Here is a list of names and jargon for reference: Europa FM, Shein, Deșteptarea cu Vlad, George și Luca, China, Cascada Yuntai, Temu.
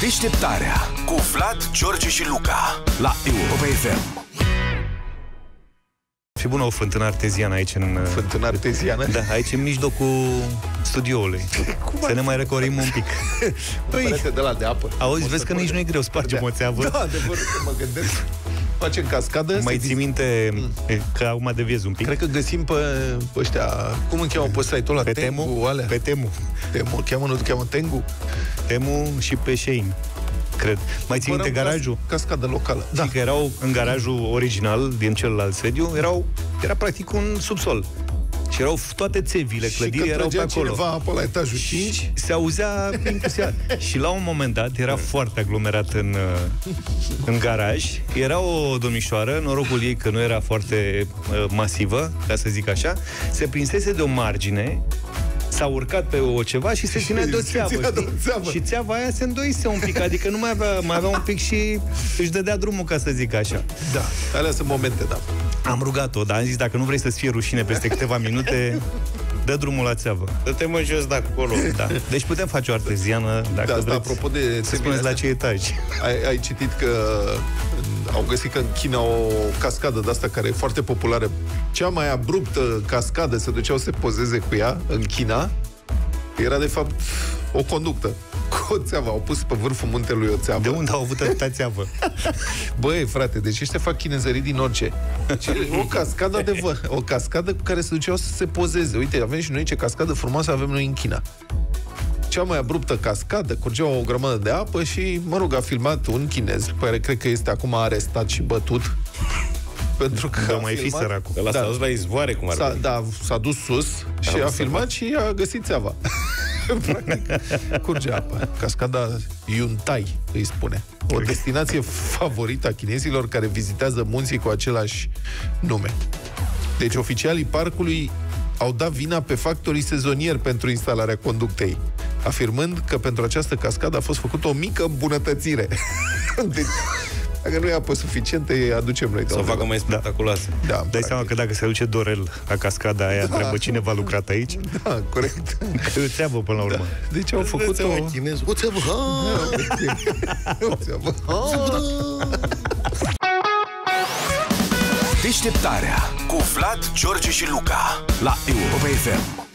Deșteptarea cu Vlad, George și Luca la Europa FM. Și bună, o fântână arteziană aici în... Fântână arteziană? Da, aici în mijlocul studioului. Să ne mai recorim un pic. Păi, de la de apă. Auzi, vezi că nici nu e greu, spargem o țeavă. Da, adevăr, că mă gândesc. Facem cascadă. Mai ții minte că acum deviez un pic. Cred că găsim pe ăștia, cum îl cheamă pe site-ul ăla? Pe Temu? Pe Temu. Temu, cheamă, nu cheamă Tengu? Temu și pe Shein. Cred. Mai ții minte garajul? Cascada locală. Da. Că erau în garajul original, din celălalt sediu, era practic un subsol. Și erau toate țevile clădirii, erau pe acolo. Apă la etajul 5. Se auzea inclusiv. Și la un moment dat era foarte aglomerat în garaj. Era o domnișoară, norocul ei că nu era foarte masivă, ca să zic așa, se prinsese de o margine, s-a urcat pe o ceva și se ținea de o țeavă. Și țeava aia se îndoise un pic, adică nu mai avea, un pic și își dădea drumul, ca să zic așa. Da, alea sunt momente, da. Am rugat-o, dar am zis, dacă nu vrei să-ți fie rușine peste câteva minute, dă drumul la țeavă. Dă-te mă jos de acolo. Da. Deci putem face o arteziană, dacă vreți. Apropo de să spuneți la ce etaj. Ai citit că au găsit că în China o cascadă de asta care e foarte populară, cea mai abruptă cascadă, se duceau să pozeze cu ea în China, era de fapt o conductă cu o țeavă. Au pus pe vârful muntelui o țeavă. De unde au avut atâta țeavă? Băi, frate, deci ăștia fac chinezării din orice. Deci, o cascadă adevăr, o cascadă cu care se duceau să se pozeze. Uite, avem și noi ce cascadă frumoasă avem noi în China. Cea mai abruptă cascadă, curgea o grămadă de apă și, mă rog, a filmat un chinez, pe care cred că este acum arestat și bătut. Pentru că da, mai fi săracul. Că l-a dus la izvoare, cum ar fi. Da, s-a dus sus și a filmat și a găsit țeava. Practic, curge apa. Cascada Yuntai îi spune. O destinație favorită a chinezilor care vizitează munții cu același nume. Deci oficialii parcului au dat vina pe factorii sezonieri pentru instalarea conductei, afirmând că pentru această cascadă a fost făcută o mică îmbunătățire. Deci, dacă nu e apă suficientă, aducem noi. Să o facă mai spectaculoasă. Da, dai seama că dacă se duce Dorel la cascada aia, întreabă cineva lucrat aici? Da, corect. Că țeavă până la urmă. Da. Deci au făcut o... O țeavă! O țeavă! Deșteptarea cu Vlad, George și Luca la Europa FM.